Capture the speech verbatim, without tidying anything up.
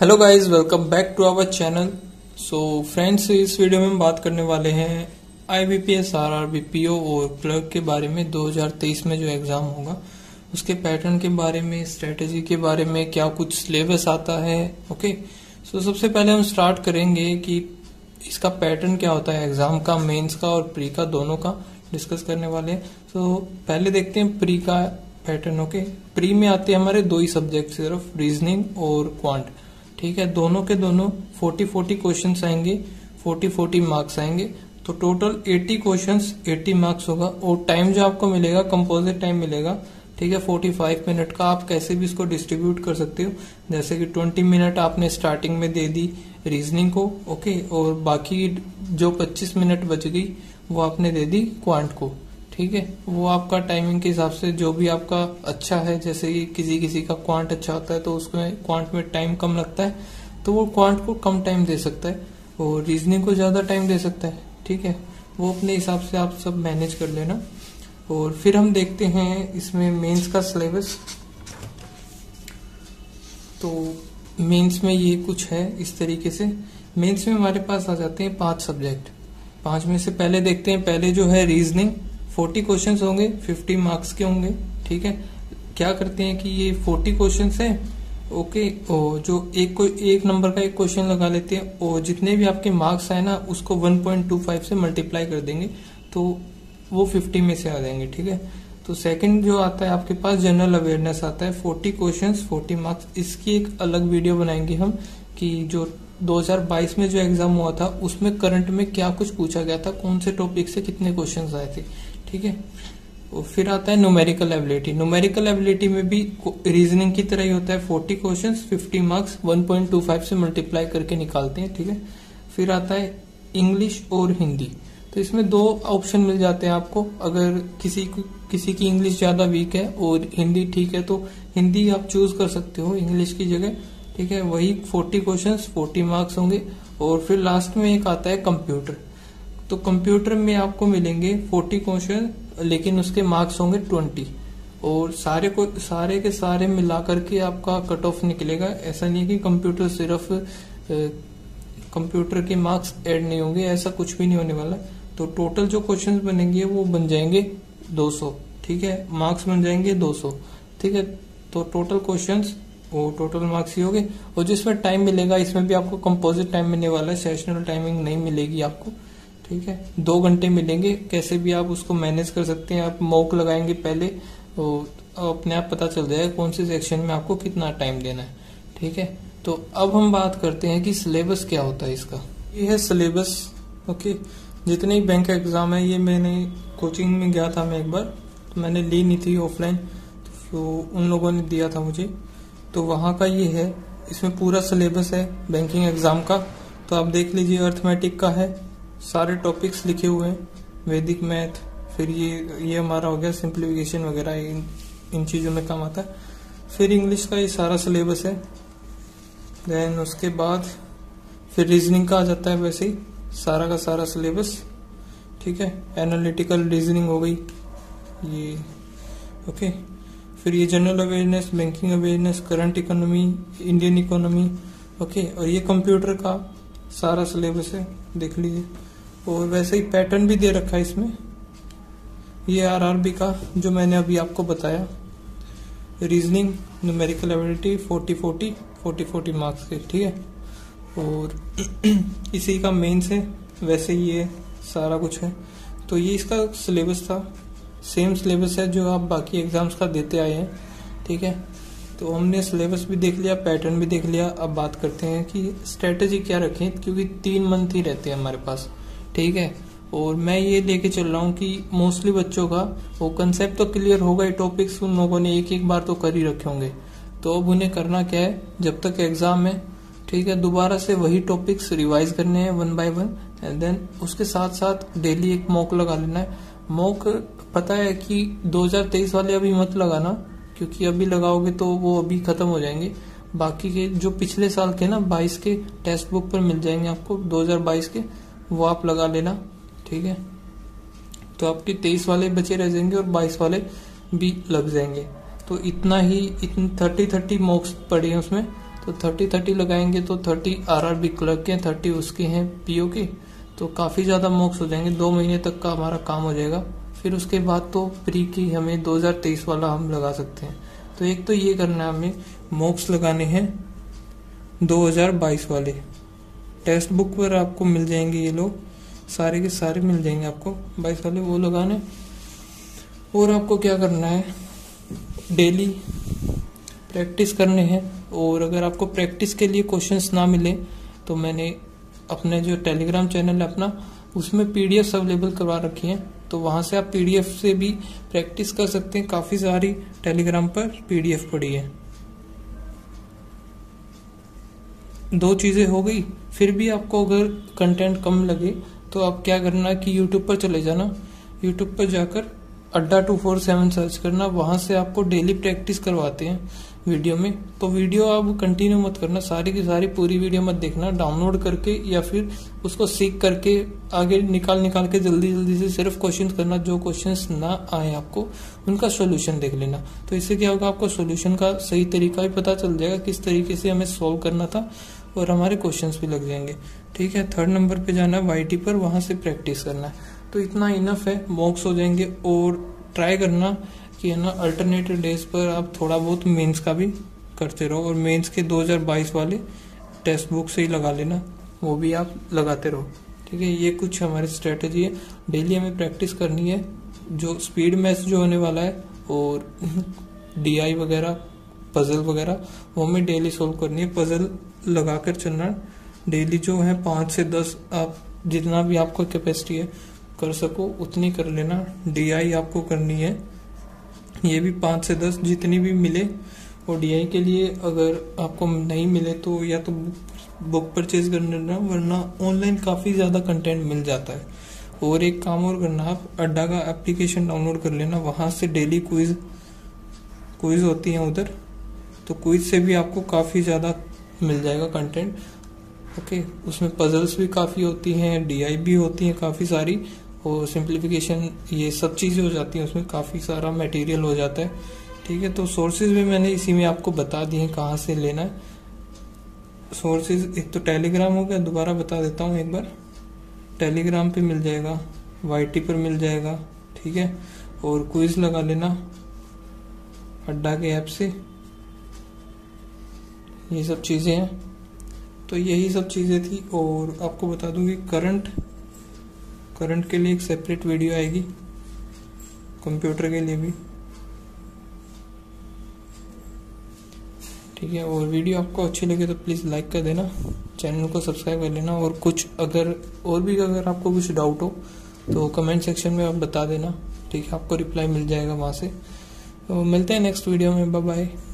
Hello guys, welcome back to our channel. So friends, इस video में हम बात करने वाले हैं I B P S, R R B, P O और क्लर्क के बारे में। दो हज़ार तेईस में जो एग्ज़ाम होगा उसके पैटर्न के बारे में, स्ट्रेटजी के बारे में, क्या कुछ सिलेबस आता है। ओके, सो सबसे पहले हम स्टार्ट करेंगे कि इसका पैटर्न क्या होता है एग्ज़ाम का, मेन्स का और प्री का, दोनों का डिस्कस करने वाले हैं। सो पहले देखते हैं प्री का पैटर्न। ओके, प्री में आते हैं हमारे दो ही सब्जेक्ट, सिर्फ रीजनिंग और क्वांट। ठीक है, दोनों के दोनों चालीस चालीस क्वेश्चंस आएंगे, चालीस चालीस मार्क्स आएंगे, तो टोटल अस्सी क्वेश्चंस अस्सी मार्क्स होगा। और टाइम जो आपको मिलेगा कंपोजिट टाइम मिलेगा, ठीक है, पैंतालीस मिनट का। आप कैसे भी इसको डिस्ट्रीब्यूट कर सकते हो, जैसे कि बीस मिनट आपने स्टार्टिंग में दे दी रीजनिंग को, ओके, और बाकी जो पच्चीस मिनट बच गई वो आपने दे दी क्वांट को। ठीक है, वो आपका टाइमिंग के हिसाब से जो भी आपका अच्छा है, जैसे कि किसी किसी का क्वांट अच्छा होता है तो उसमें क्वांट में टाइम कम लगता है तो वो क्वांट को कम टाइम दे सकता है और रीजनिंग को ज़्यादा टाइम दे सकता है। ठीक है, वो अपने हिसाब से आप सब मैनेज कर लेना। और फिर हम देखते हैं इसमें मेंस का सिलेबस। तो मेंस में ये कुछ है इस तरीके से। मेंस में हमारे पास आ जाते हैं पाँच सब्जेक्ट। पाँच में से पहले देखते हैं, पहले जो है रीजनिंग, चालीस क्वेश्चंस होंगे, पचास मार्क्स के होंगे। ठीक है, क्या करते हैं कि ये चालीस क्वेश्चंस हैं, ओके, और जो एक को एक नंबर का एक क्वेश्चन लगा लेते हैं और जितने भी आपके मार्क्स आए ना उसको एक पॉइंट दो पाँच से मल्टीप्लाई कर देंगे तो वो पचास में से आ जाएंगे। ठीक है, तो सेकंड जो आता है आपके पास जनरल अवेयरनेस आता है, चालीस क्वेश्चंस चालीस मार्क्स। इसकी एक अलग वीडियो बनाएंगे हम कि जो दो हज़ार बाईस में जो एग्जाम हुआ था उसमें करंट में क्या कुछ पूछा गया था, कौन से टॉपिक से कितने क्वेश्चंस आए थे। ठीक है, और फिर आता है न्यूमेरिकल एबिलिटी। न्यूमेरिकल एबिलिटी में भी रीजनिंग की तरह ही होता है, चालीस क्वेश्चंस पचास मार्क्स एक पॉइंट दो पाँच से मल्टीप्लाई करके निकालते हैं। ठीक है, फिर आता है इंग्लिश और हिंदी। तो इसमें दो ऑप्शन मिल जाते हैं आपको, अगर किसी किसी की इंग्लिश ज़्यादा वीक है और हिंदी ठीक है तो हिंदी आप चूज कर सकते हो इंग्लिश की जगह। ठीक है, वही चालीस क्वेश्चंस चालीस मार्क्स होंगे। और फिर लास्ट में एक आता है कंप्यूटर। तो कंप्यूटर में आपको मिलेंगे चालीस क्वेश्चन लेकिन उसके मार्क्स होंगे बीस, और सारे को सारे के सारे मिलाकर के आपका कट ऑफ निकलेगा। ऐसा नहीं है कि कंप्यूटर सिर्फ कंप्यूटर के मार्क्स ऐड नहीं होंगे, ऐसा कुछ भी नहीं होने वाला। तो टोटल जो क्वेश्चंस बनेंगे वो बन जाएंगे दो सौ। ठीक है, मार्क्स बन जाएंगे दो सौ। ठीक है, तो टोटल क्वेश्चंस और टोटल मार्क्स ही हो गए। और जिसमें टाइम मिलेगा इसमें भी आपको कंपोजिट टाइम मिलने वाला है, सेशनल टाइमिंग नहीं मिलेगी आपको। ठीक है, दो घंटे मिलेंगे, कैसे भी आप उसको मैनेज कर सकते हैं। आप मॉक लगाएंगे पहले और अपने आप पता चल जाएगा कौन से सेक्शन में आपको कितना टाइम देना है। ठीक है, तो अब हम बात करते हैं कि सिलेबस क्या होता है इसका। ये है सिलेबस। ओके, जितने बैंक एग्ज़ाम है, ये मैंने कोचिंग में गया था मैं एक बार, तो मैंने ली नहीं थी ऑफलाइन, तो उन लोगों ने दिया था मुझे, तो वहाँ का ये है। इसमें पूरा सिलेबस है बैंकिंग एग्ज़ाम का, तो आप देख लीजिए। अर्थमेटिक का है, सारे टॉपिक्स लिखे हुए हैं, वैदिक मैथ, फिर ये ये हमारा हो गया सिंप्लीफिकेशन वगैरह, इन इन चीज़ों में काम आता है। फिर इंग्लिश का ये सारा सिलेबस है। देन उसके बाद फिर रीजनिंग का आ जाता है, वैसे ही सारा का सारा सिलेबस। ठीक है, एनालिटिकल रीजनिंग हो गई ये, ओके। फिर ये general awareness, banking awareness, current economy, Indian economy, okay. और ये कंप्यूटर का सारा सिलेबस है, देख लीजिए। और वैसे ही पैटर्न भी दे रखा है इसमें। ये आरआरबी का जो मैंने अभी आपको बताया, रीजनिंग, न्यूमेरिकल एबिलिटी, चालीस चालीस चालीस चालीस मार्क्स के। ठीक है, और इसी का मेंस है, वैसे ही ये सारा कुछ है। तो ये इसका सिलेबस था, सेम सिलेबस है जो आप बाकी एग्ज़ाम्स का देते आए हैं। ठीक है, तो हमने सिलेबस भी देख लिया, पैटर्न भी देख लिया। अब बात करते हैं कि स्ट्रेटजी क्या रखें, क्योंकि तीन मंथ ही रहते हैं हमारे पास। ठीक है, और मैं ये लेके चल रहा हूँ कि मोस्टली बच्चों का वो कंसेप्ट तो क्लियर होगा, ये टॉपिक्स उन लोगों ने एक एक बार तो कर ही रखे होंगे, तो अब उन्हें करना क्या है, जब तक एग्ज़ाम है, ठीक है, दोबारा से वही टॉपिक्स रिवाइज करने हैं one by one. And then उसके साथ साथ डेली एक मॉक लगा लेना है। मॉक पता है कि दो हज़ार तेईस वाले अभी मत लगाना, क्योंकि अभी लगाओगे तो वो अभी ख़त्म हो जाएंगे। बाकी के जो पिछले साल के ना बाईस के टेस्ट बुक पर मिल जाएंगे आपको, दो हज़ार बाईस के, वो आप लगा लेना। ठीक है, तो आपके तेईस वाले बचे रह जाएंगे और बाईस वाले भी लग जाएंगे। तो इतना ही, इतने थर्टी थर्टी मॉक्स पड़े हैं उसमें, तो थर्टी थर्टी लगाएंगे तो थर्टी आरआरबी क्लर्क के, थर्टी उसके हैं पीओ के, तो काफ़ी ज़्यादा मॉक्स हो जाएंगे, दो महीने तक का हमारा काम हो जाएगा। फिर उसके बाद तो प्री की हमें दो हज़ार तेईस वाला हम लगा सकते हैं। तो एक तो ये करना है, हमें मॉक्स लगाने हैं दो हज़ार बाईस वाले। टेस्ट बुक पर आपको मिल जाएंगे ये लोग, सारे के सारे मिल जाएंगे आपको बाईस वाले, वो लगाने। और आपको क्या करना है, डेली प्रैक्टिस करने हैं। और अगर आपको प्रैक्टिस के लिए क्वेश्चंस ना मिले तो मैंने अपने जो टेलीग्राम चैनल है अपना, उसमें पीडीएफ अवेलेबल करवा रखी हैं, तो वहाँ से आप पीडीएफ से भी प्रैक्टिस कर सकते हैं। काफ़ी सारी टेलीग्राम पर पीडीएफ पड़ी है। दो चीज़ें हो गई। फिर भी आपको अगर कंटेंट कम लगे तो आप क्या करना कि यूट्यूब पर चले जाना, यूट्यूब पर जाकर अड्डा टू फोर सेवन सर्च करना, वहाँ से आपको डेली प्रैक्टिस करवाते हैं वीडियो में। तो वीडियो आप कंटिन्यू मत करना, सारी की सारी पूरी वीडियो मत देखना, डाउनलोड करके या फिर उसको सीख करके आगे निकाल निकाल के जल्दी जल्दी से सिर्फ क्वेश्चन करना। जो क्वेश्चंस ना आए आपको, उनका सॉल्यूशन देख लेना। तो इससे क्या होगा, आपको सॉल्यूशन का सही तरीका भी पता चल जाएगा, किस तरीके से हमें सॉल्व करना था, और हमारे क्वेश्चंस भी लग जाएंगे। ठीक है, थर्ड नंबर पे जाना है वाईटी पर, वहाँ से प्रैक्टिस करना है। तो इतना इनफ है, मॉक्स हो जाएंगे। और ट्राई करना कि है ना, अल्टरनेटिव डेज पर आप थोड़ा बहुत मेंस का भी करते रहो, और मेंस के दो हज़ार बाईस वाले टेस्ट बुक से ही लगा लेना, वो भी आप लगाते रहो। ठीक है, ये कुछ हमारी स्ट्रेटजी है। डेली हमें प्रैक्टिस करनी है, जो स्पीड मैच जो होने वाला है और डीआई वगैरह पजल वगैरह, वो हमें डेली सोल्व करनी है। पजल लगा कर चलना डेली, जो है पाँच से दस, आप जितना भी आपको कैपेसिटी है कर सको उतनी कर लेना। डीआई आपको करनी है, ये भी पाँच से दस जितनी भी मिले। और डीआई के लिए अगर आपको नहीं मिले तो या तो बुक परचेज कर लेना, वरना ऑनलाइन काफ़ी ज़्यादा कंटेंट मिल जाता है। और एक काम और करना, आप अड्डा का एप्लीकेशन डाउनलोड कर लेना, वहाँ से डेली क्विज क्विज होती हैं उधर, तो क्विज से भी आपको काफ़ी ज़्यादा मिल जाएगा कंटेंट। ओके, उसमें पजल्स भी काफ़ी होती हैं, डीआई भी होती हैं काफ़ी सारी, और सिंप्लीफिकेशन, ये सब चीज़ें हो जाती हैं उसमें, काफ़ी सारा मटेरियल हो जाता है। ठीक है, तो सोर्सेज भी मैंने इसी में आपको बता दिए हैं कहाँ से लेना है। सोर्सेज एक तो टेलीग्राम हो गया, दोबारा बता देता हूँ एक बार, टेलीग्राम पे मिल जाएगा, वाईटी पर मिल जाएगा। ठीक है, और क्विज लगा लेना अड्डा के ऐप से, ये सब चीज़ें हैं। तो यही सब चीज़ें थी। और आपको बता दूं कि करंट करंट के लिए एक सेपरेट वीडियो आएगी, कंप्यूटर के लिए भी। ठीक है, और वीडियो आपको अच्छी लगे तो प्लीज़ लाइक कर देना, चैनल को सब्सक्राइब कर लेना। और कुछ अगर और भी अगर आपको कुछ डाउट हो तो कमेंट सेक्शन में आप बता देना। ठीक है, आपको रिप्लाई मिल जाएगा वहाँ से। तो मिलते हैं नेक्स्ट वीडियो में, बाय बाय।